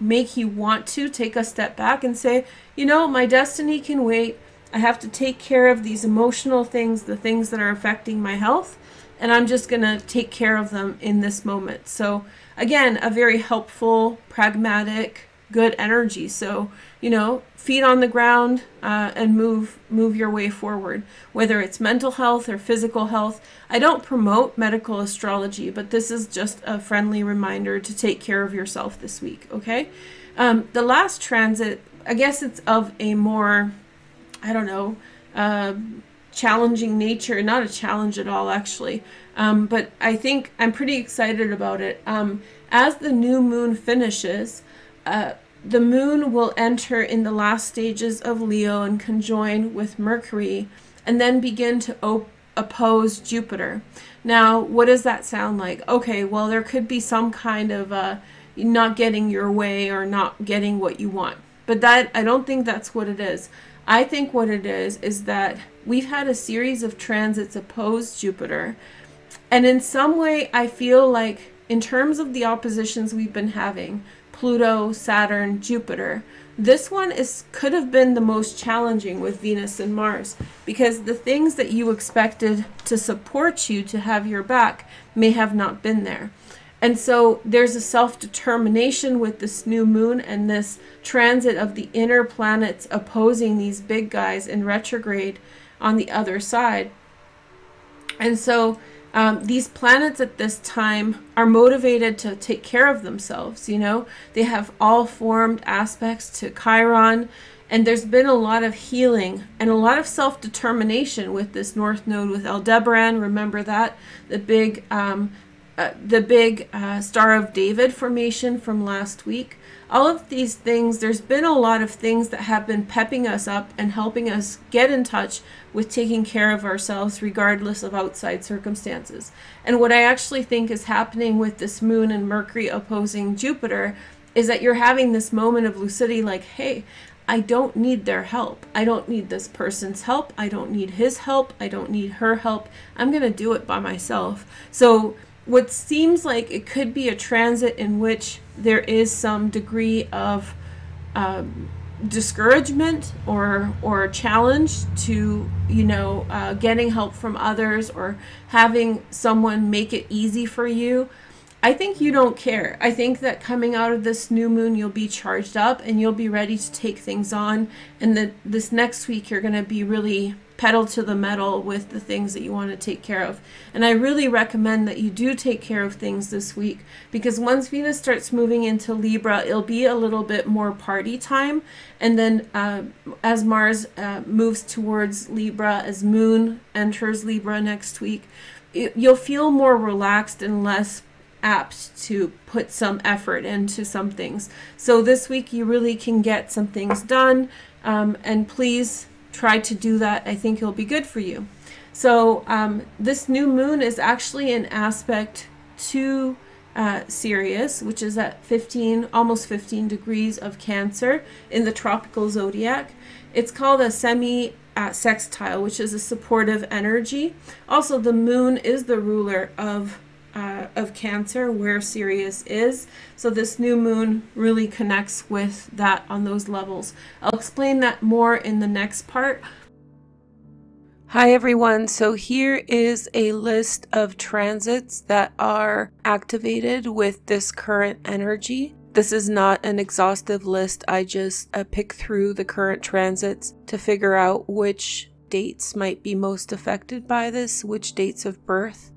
make you want to take a step back and say, you know, my destiny can wait. I have to take care of these emotional things, the things that are affecting my health, and I'm just going to take care of them in this moment. So again, a very helpful, pragmatic, good energy. So, you know, feet on the ground and move your way forward, whether it's mental health or physical health. I don't promote medical astrology, but this is just a friendly reminder to take care of yourself this week, okay? The last transit, I guess it's of a more, I don't know, challenging nature. Not a challenge at all, actually, but I think I'm pretty excited about it. As the new moon finishes, the moon will enter in the last stages of Leo and conjoin with Mercury, and then begin to oppose Jupiter. Now, what does that sound like? Okay, well, there could be some kind of not getting your way or not getting what you want. But that, I don't think that's what it is. I think what it is that we've had a series of transits oppose Jupiter. And in some way, I feel like in terms of the oppositions we've been having, Pluto, Saturn, Jupiter, this one could have been the most challenging with Venus and Mars, because the things that you expected to support you, to have your back, may have not been there. And so there's a self-determination with this new moon and this transit of the inner planets opposing these big guys in retrograde on the other side. And so these planets at this time are motivated to take care of themselves, you know. They have all formed aspects to Chiron, and there's been a lot of healing and a lot of self-determination with this north node with Aldebaran. Remember that? The big Star of David formation from last week. All of these things, there's been a lot of things that have been pepping us up and helping us get in touch with taking care of ourselves regardless of outside circumstances. And what I actually think is happening with this moon and Mercury opposing Jupiter is that you're having this moment of lucidity, like, hey, I don't need their help. I don't need this person's help. I don't need his help. I don't need her help. I'm going to do it by myself. So what seems like it could be a transit in which there is some degree of discouragement or challenge to, you know, getting help from others or having someone make it easy for you. I think you don't care. I think that coming out of this new moon, you'll be charged up and you'll be ready to take things on. And that this next week, you're going to be really pedal to the metal with the things that you want to take care of. And I really recommend that you do take care of things this week, because once Venus starts moving into Libra, it'll be a little bit more party time. And then as Mars moves towards Libra, as Moon enters Libra next week, you'll feel more relaxed and less apt to put some effort into some things. So this week you really can get some things done, and please try to do that. I think it'll be good for you. So this new moon is actually an aspect to Sirius, which is at 15, almost 15 degrees of Cancer in the tropical zodiac. It's called a sextile, which is a supportive energy. Also, the moon is the ruler of Cancer, where Sirius is. So this new moon really connects with that on those levels. I'll explain that more in the next part. Hi everyone, so here is a list of transits that are activated with this current energy. This is not an exhaustive list. I just pick through the current transits to figure out which dates might be most affected by this, which dates of birth.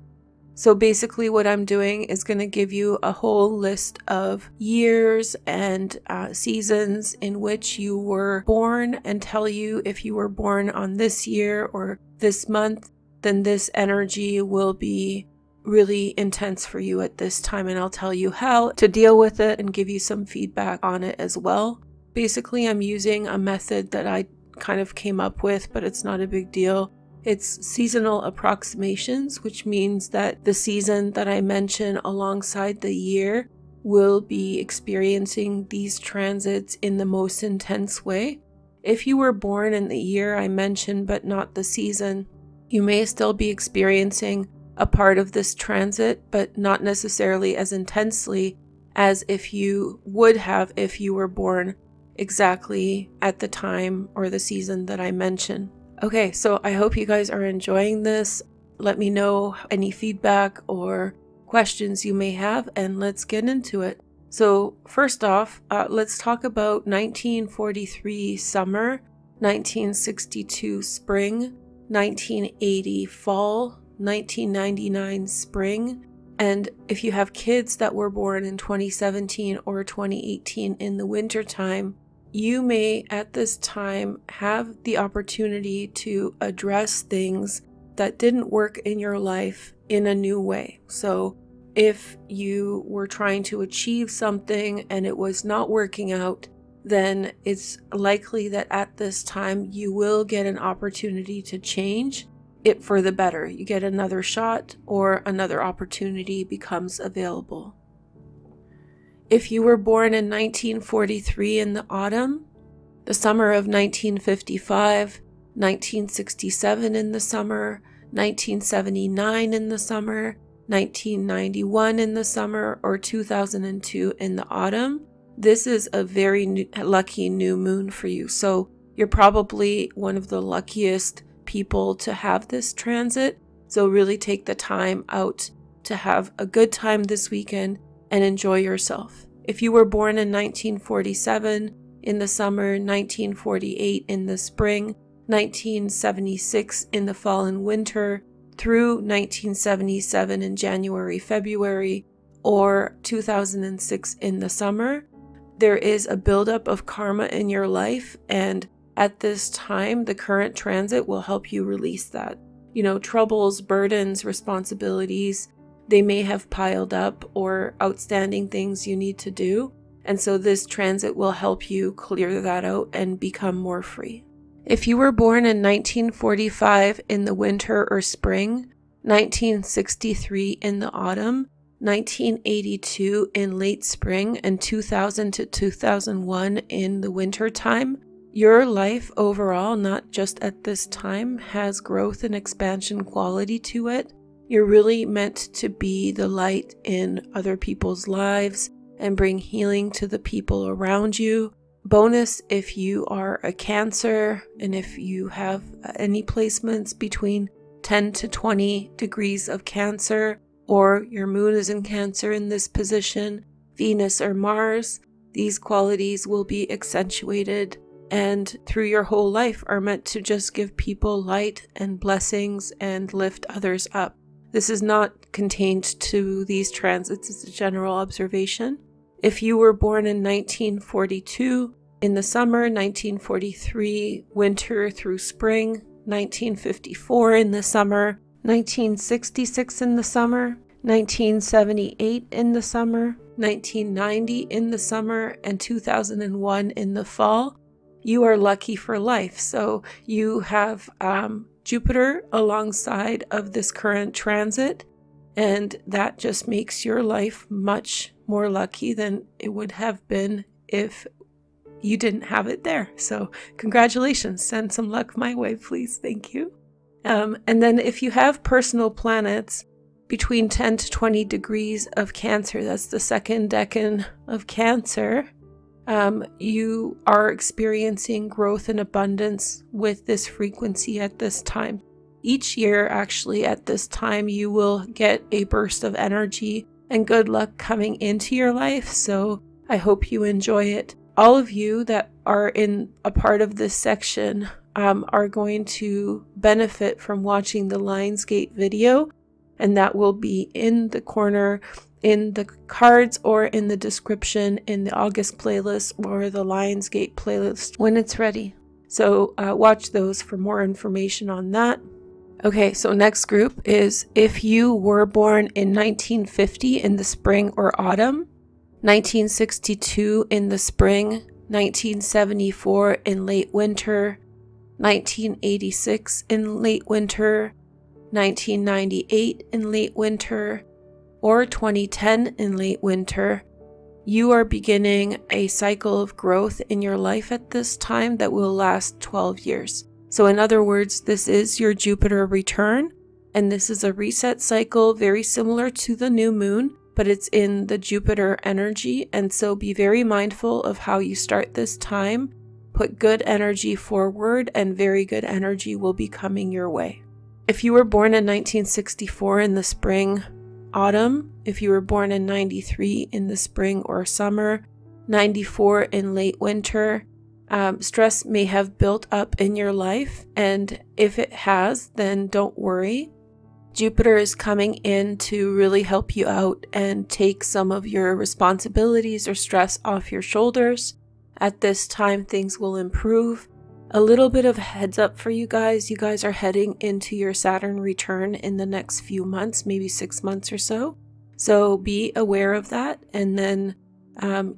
So basically what I'm doing is going to give you a whole list of years and seasons in which you were born, and tell you if you were born on this year or this month, then this energy will be really intense for you at this time, and I'll tell you how to deal with it and give you some feedback on it as well. Basically, I'm using a method that I kind of came up with, but it's not a big deal. It's seasonal approximations, which means that the season that I mention alongside the year will be experiencing these transits in the most intense way. If you were born in the year I mentioned but not the season, you may still be experiencing a part of this transit, but not necessarily as intensely as if you would have if you were born exactly at the time or the season that I mention. Okay, so I hope you guys are enjoying this. Let me know any feedback or questions you may have, and let's get into it. So first off, let's talk about 1943 summer, 1962 spring, 1980 fall, 1999 spring, and if you have kids that were born in 2017 or 2018 in the winter time, you may at this time have the opportunity to address things that didn't work in your life in a new way. So if you were trying to achieve something and it was not working out, then it's likely that at this time you will get an opportunity to change it for the better. You get another shot, or another opportunity becomes available. If you were born in 1943 in the autumn, the summer of 1955, 1967 in the summer, 1979 in the summer, 1991 in the summer, or 2002 in the autumn, this is a very lucky new moon for you. So you're probably one of the luckiest people to have this transit, so really take the time out to have a good time this weekend and enjoy yourself. If you were born in 1947 in the summer, 1948 in the spring, 1976 in the fall and winter, through 1977 in January, February, or 2006 in the summer, there is a buildup of karma in your life, and at this time, the current transit will help you release that. You know, troubles, burdens, responsibilities, they may have piled up, or outstanding things you need to do. And so this transit will help you clear that out and become more free. If you were born in 1945 in the winter or spring, 1963 in the autumn, 1982 in late spring, and 2000 to 2001 in the winter time, your life overall, not just at this time, has growth and expansion quality to it. You're really meant to be the light in other people's lives and bring healing to the people around you. Bonus if you are a Cancer, and if you have any placements between 10 to 20 degrees of Cancer or your moon is in Cancer in this position, Venus or Mars, these qualities will be accentuated and through your whole life are meant to just give people light and blessings and lift others up. This is not contained to these transits, it's a general observation. If you were born in 1942, in the summer, 1943, winter through spring, 1954 in the summer, 1966 in the summer, 1978 in the summer, 1990 in the summer, and 2001 in the fall, you are lucky for life. So you have Jupiter alongside of this current transit, and that just makes your life much more lucky than it would have been if you didn't have it there. So congratulations, send some luck my way, please. Thank you. And then if you have personal planets between 10 to 20 degrees of Cancer, that's the second decan of Cancer, you are experiencing growth and abundance with this frequency at this time. Each year, actually, at this time, you will get a burst of energy and good luck coming into your life. So I hope you enjoy it. All of you that are in a part of this section are going to benefit from watching the Lionsgate video, and that will be in the corner in the cards or in the description in the August playlist or the Lionsgate playlist when it's ready. So watch those for more information on that. Okay, so next group is if you were born in 1950 in the spring or autumn, 1962 in the spring, 1974 in late winter, 1986 in late winter, 1998 in late winter, or 2010 in late winter, you are beginning a cycle of growth in your life at this time that will last 12 years. So in other words, this is your Jupiter return, and this is a reset cycle very similar to the new moon, but it's in the Jupiter energy. And so be very mindful of how you start this time. Put good energy forward and very good energy will be coming your way. If you were born in 1964 in the spring, autumn, if you were born in 93 in the spring or summer, 94 in late winter, stress may have built up in your life. And if it has, then don't worry. Jupiter is coming in to really help you out and take some of your responsibilities or stress off your shoulders. At this time, things will improve. A little bit of heads up for you guys. You guys are heading into your Saturn return in the next few months, maybe 6 months or so. So be aware of that. And then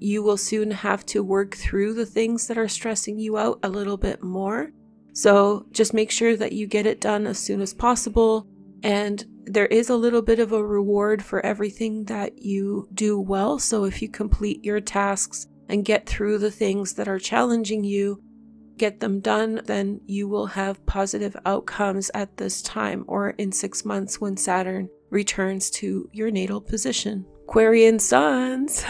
you will soon have to work through the things that are stressing you out a little bit more. So just make sure that you get it done as soon as possible. And there is a little bit of a reward for everything that you do well. So if you complete your tasks and get through the things that are challenging you, get them done, then you will have positive outcomes at this time or in 6 months when Saturn returns to your natal position. Aquarian suns,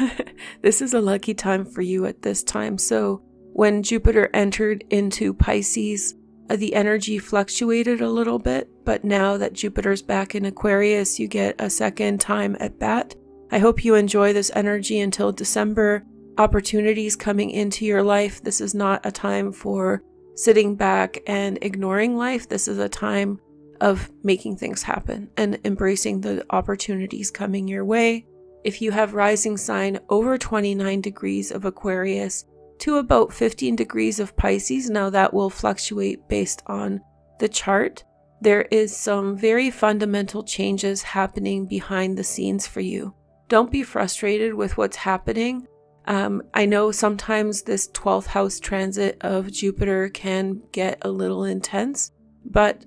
this is a lucky time for you at this time. So when Jupiter entered into Pisces, the energy fluctuated a little bit, but now that Jupiter's back in Aquarius, you get a second time at bat. I hope you enjoy this energy until December. Opportunities coming into your life. This is not a time for sitting back and ignoring life. This is a time of making things happen and embracing the opportunities coming your way. If you have rising sign over 29 degrees of Aquarius, to about 15 degrees of Pisces. Now that will fluctuate based on the chart. There is some very fundamental changes happening behind the scenes for you. Don't be frustrated with what's happening. I know sometimes this 12th house transit of Jupiter can get a little intense, but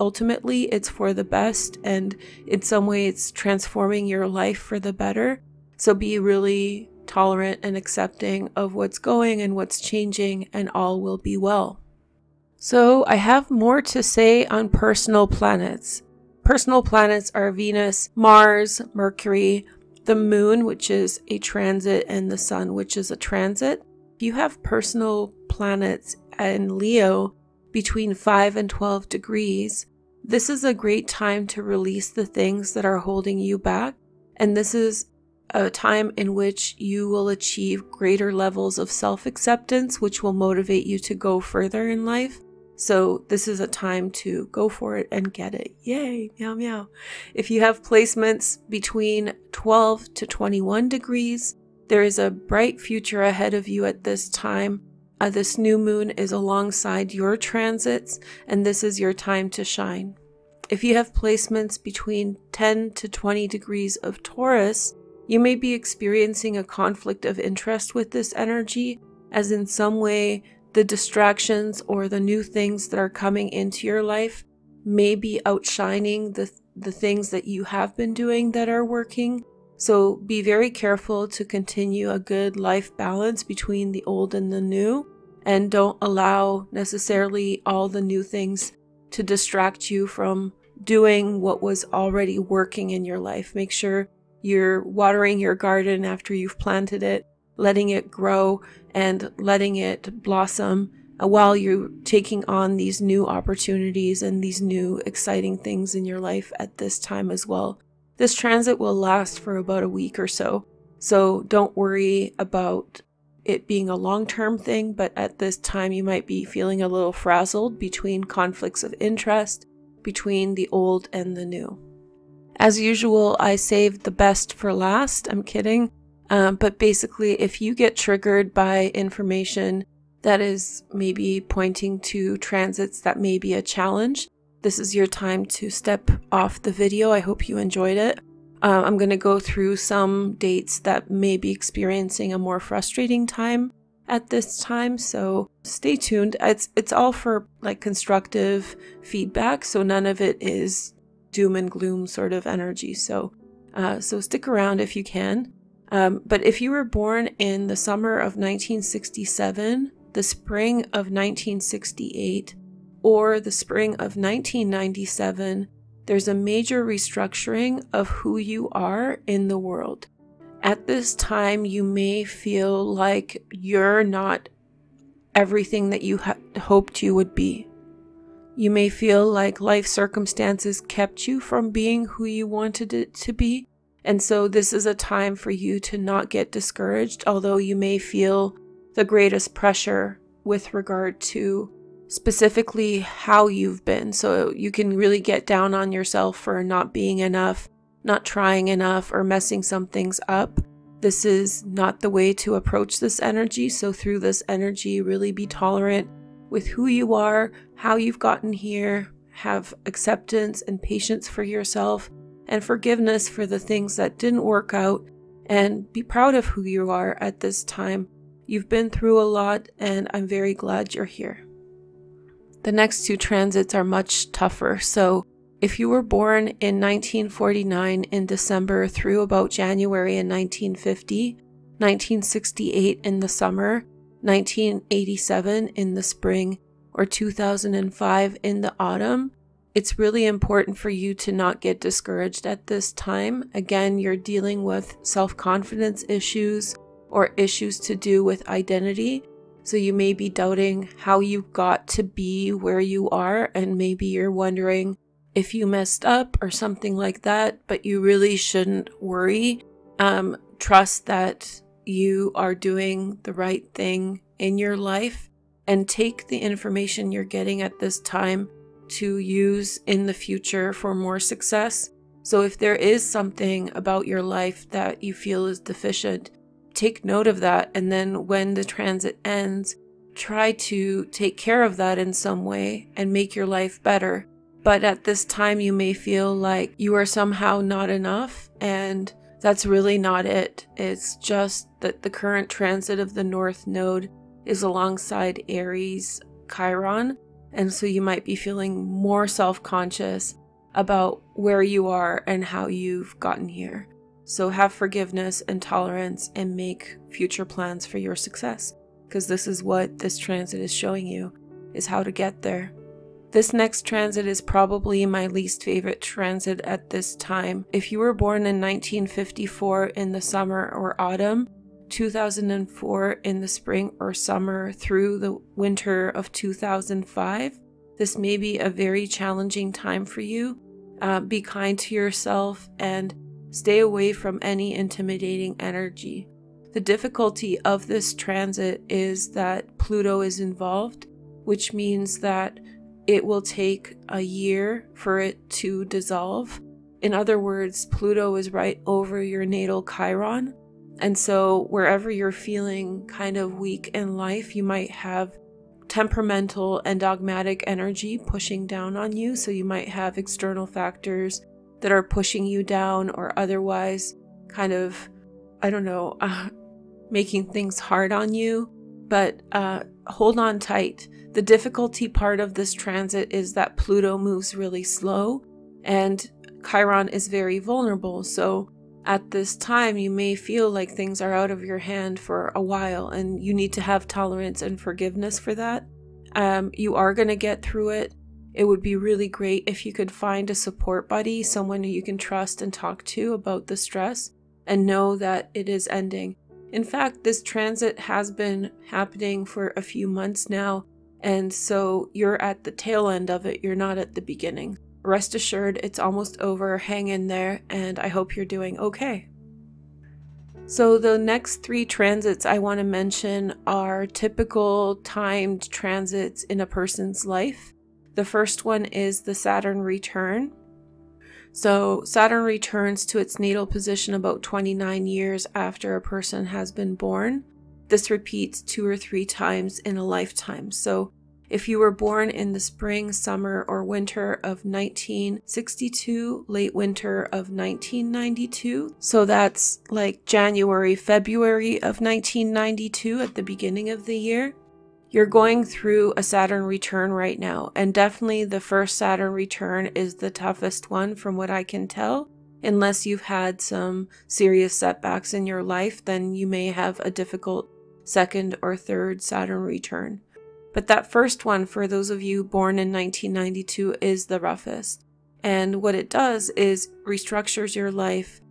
ultimately it's for the best, and in some way it's transforming your life for the better. So be really tolerant and accepting of what's going and what's changing, and all will be well. So I have more to say on personal planets. Personal planets are Venus, Mars, Mercury, the moon, which is a transit, and the sun, which is a transit. If you have personal planets in Leo between 5 and 12 degrees, This is a great time to release the things that are holding you back, and this is a time in which you will achieve greater levels of self-acceptance, which will motivate you to go further in life. So this is a time to go for it and get it. Yay, meow meow. If you have placements between 12 to 21 degrees, there is a bright future ahead of you at this time. This new moon is alongside your transits, and this is your time to shine. If you have placements between 10 to 20 degrees of Taurus, you may be experiencing a conflict of interest with this energy, as in some way the distractions or the new things that are coming into your life may be outshining the things that you have been doing that are working. So be very careful to continue a good life balance between the old and the new, and don't allow necessarily all the new things to distract you from doing what was already working in your life. Make sure you're watering your garden after you've planted it, letting it grow and letting it blossom while you're taking on these new opportunities and these new exciting things in your life at this time as well. This transit will last for about a week or so, so don't worry about it being a long-term thing, but at this time you might be feeling a little frazzled between conflicts of interest, between the old and the new. As usual, I saved the best for last. I'm kidding. But basically, if you get triggered by information that is maybe pointing to transits that may be a challenge, this is your time to step off the video. I hope you enjoyed it. I'm going to go through some dates that may be experiencing a more frustrating time at this time, so stay tuned. It's all for like constructive feedback, so none of it is doom and gloom sort of energy, so stick around if you can. But if you were born in the summer of 1967, the spring of 1968, or the spring of 1997, there's a major restructuring of who you are in the world. At this time, you may feel like you're not everything that you hoped you would be. You may feel like life circumstances kept you from being who you wanted it to be. And so this is a time for you to not get discouraged, although you may feel the greatest pressure with regard to specifically how you've been. So you can really get down on yourself for not being enough, not trying enough, or messing some things up. This is not the way to approach this energy. So through this energy, really be tolerant with who you are, how you've gotten here, have acceptance and patience for yourself and forgiveness for the things that didn't work out, and be proud of who you are at this time. You've been through a lot, and I'm very glad you're here. The next two transits are much tougher. So if you were born in 1949 in December through about January in 1950, 1968 in the summer, 1987 in the spring, or 2005 in the autumn, it's really important for you to not get discouraged at this time. Again, you're dealing with self-confidence issues or issues to do with identity. So you may be doubting how you got to be where you are, and maybe you're wondering if you messed up or something like that, but you really shouldn't worry. Trust that you are doing the right thing in your life, and take the information you're getting at this time to use in the future for more success. So if there is something about your life that you feel is deficient, take note of that, and then when the transit ends, try to take care of that in some way and make your life better. But at this time, you may feel like you are somehow not enough, and that's really not it. It's just that the current transit of the North Node is alongside Aries Chiron, and so you might be feeling more self-conscious about where you are and how you've gotten here. So have forgiveness and tolerance, and make future plans for your success, because this is what this transit is showing you, is how to get there. This next transit is probably my least favorite transit at this time. If you were born in 1954 in the summer or autumn, 2004 in the spring or summer through the winter of 2005, This may be a very challenging time for you. Be kind to yourself and stay away from any intimidating energy. The difficulty of this transit is that Pluto is involved, which means that it will take a year for it to dissolve. In other words, Pluto is right over your natal Chiron. And so wherever you're feeling kind of weak in life, you might have temperamental and dogmatic energy pushing down on you. So you might have external factors that are pushing you down, or otherwise kind of, I don't know, making things hard on you. But hold on tight. The difficulty part of this transit is that Pluto moves really slow and Chiron is very vulnerable. So at this time, you may feel like things are out of your hand for a while, and you need to have tolerance and forgiveness for that. You are going to get through it. It would be really great if you could find a support buddy, someone who you can trust and talk to about the stress, and know that it is ending. In fact, this transit has been happening for a few months now, and so you're at the tail end of it. You're not at the beginning. Rest assured, it's almost over. Hang in there, and I hope you're doing okay. So the next three transits I want to mention are typical timed transits in a person's life. The first one is the Saturn return. So Saturn returns to its natal position about 29 years after a person has been born. This repeats 2 or 3 times in a lifetime. So if you were born in the spring, summer, or winter of 1962, late winter of 1992, so that's like January, February of 1992 at the beginning of the year, you're going through a Saturn return right now. And definitely the first Saturn return is the toughest one from what I can tell. Unless you've had some serious setbacks in your life, then you may have a difficult second or third Saturn return. But that first one, for those of you born in 1992, is the roughest. And what it does is restructures your life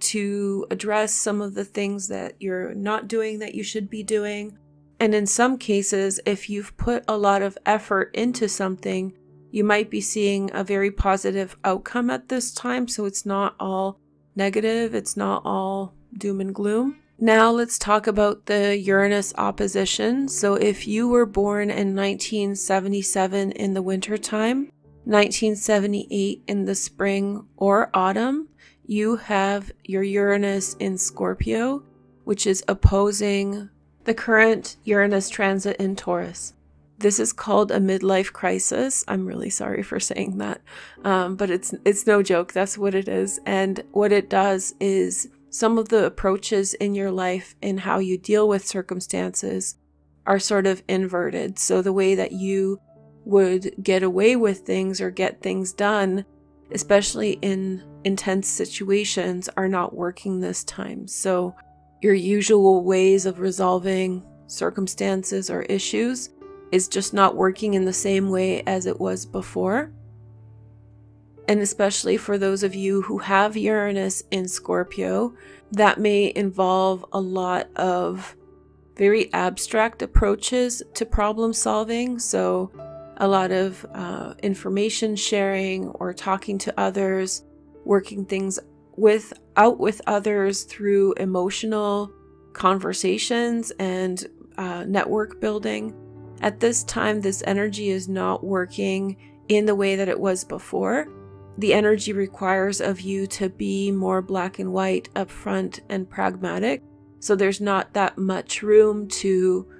to address some of the things that you're not doing that you should be doing. And in some cases, if you've put a lot of effort into something, you might be seeing a very positive outcome at this time. So it's not all negative. It's not all doom and gloom. Now let's talk about the Uranus opposition. So if you were born in 1977 in the wintertime, 1978 in the spring or autumn, you have your Uranus in Scorpio, which is opposing the current Uranus transit in Taurus. This is called a midlife crisis. I'm really sorry for saying that, but it's no joke. That's what it is. And what it does is some of the approaches in your life and how you deal with circumstances are sort of inverted. So the way that you would get away with things or get things done, especially in intense situations, are not working this time. So your usual ways of resolving circumstances or issues is just not working in the same way as it was before. And especially for those of you who have Uranus in Scorpio, that may involve a lot of very abstract approaches to problem solving. So a lot of information sharing or talking to others, working things out with others through emotional conversations and network building. At this time, this energy is not working in the way that it was before. The energy requires of you to be more black and white, upfront, and pragmatic. So there's not that much room to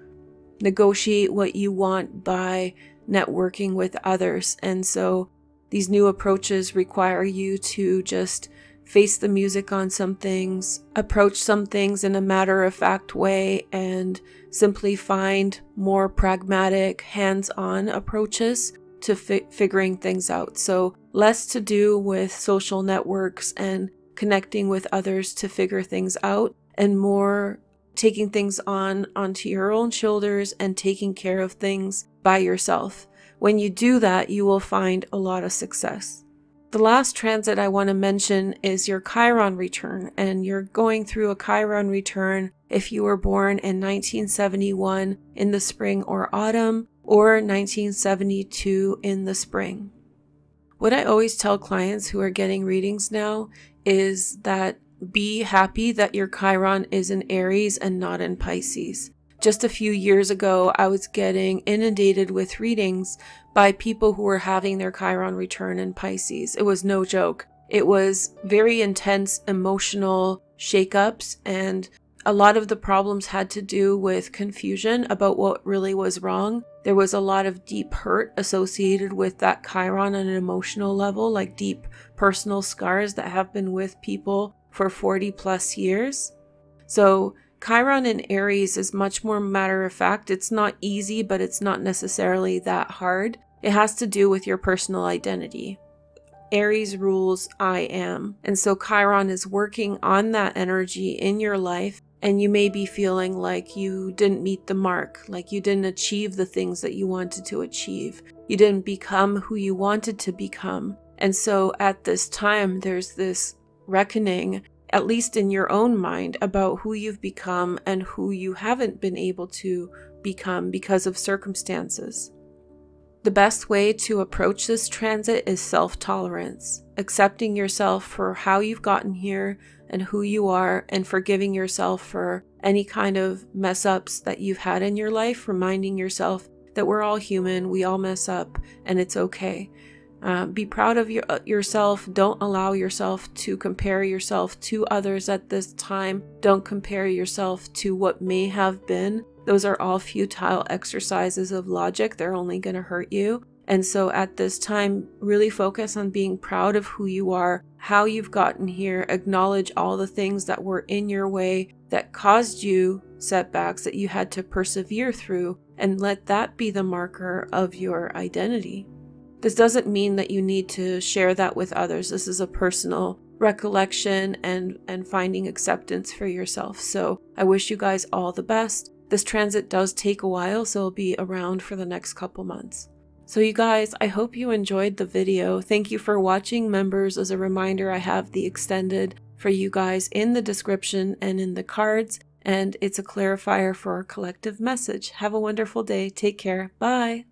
negotiate what you want by networking with others. And so these new approaches require you to just face the music on some things, approach some things in a matter-of-fact way, and simply find more pragmatic, hands-on approaches to figuring things out. So less to do with social networks and connecting with others to figure things out, and more taking things onto your own shoulders and taking care of things by yourself. When you do that, you will find a lot of success. The last transit I want to mention is your Chiron return, and you're going through a Chiron return if you were born in 1971 in the spring or autumn, or 1972 in the spring. What I always tell clients who are getting readings now is that be happy that your Chiron is in Aries and not in Pisces. Just a few years ago, I was getting inundated with readings by people who were having their Chiron return in Pisces. It was no joke. It was very intense emotional shakeups, and a lot of the problems had to do with confusion about what really was wrong. There was a lot of deep hurt associated with that Chiron on an emotional level, like deep personal scars that have been with people for 40 plus years. So Chiron in Aries is much more matter of fact. It's not easy, but it's not necessarily that hard. It has to do with your personal identity. Aries rules I am. And so Chiron is working on that energy in your life, and you may be feeling like you didn't meet the mark, like you didn't achieve the things that you wanted to achieve. You didn't become who you wanted to become. And so at this time, there's this reckoning, at least in your own mind, about who you've become and who you haven't been able to become because of circumstances. The best way to approach this transit is self-tolerance, accepting yourself for how you've gotten here and who you are, and forgiving yourself for any kind of mess-ups that you've had in your life, reminding yourself that we're all human, we all mess up, and it's okay. Be proud of yourself. Don't allow yourself to compare yourself to others at this time. Don't compare yourself to what may have been. Those are all futile exercises of logic. They're only going to hurt you. And so at this time, really focus on being proud of who you are, how you've gotten here. Acknowledge all the things that were in your way that caused you setbacks that you had to persevere through, and let that be the marker of your identity. This doesn't mean that you need to share that with others. This is a personal recollection and finding acceptance for yourself. So I wish you guys all the best. This transit does take a while, so it'll be around for the next couple months. So you guys, I hope you enjoyed the video. Thank you for watching, members. As a reminder, I have the extended for you guys in the description and in the cards, and it's a clarifier for our collective message. Have a wonderful day. Take care. Bye.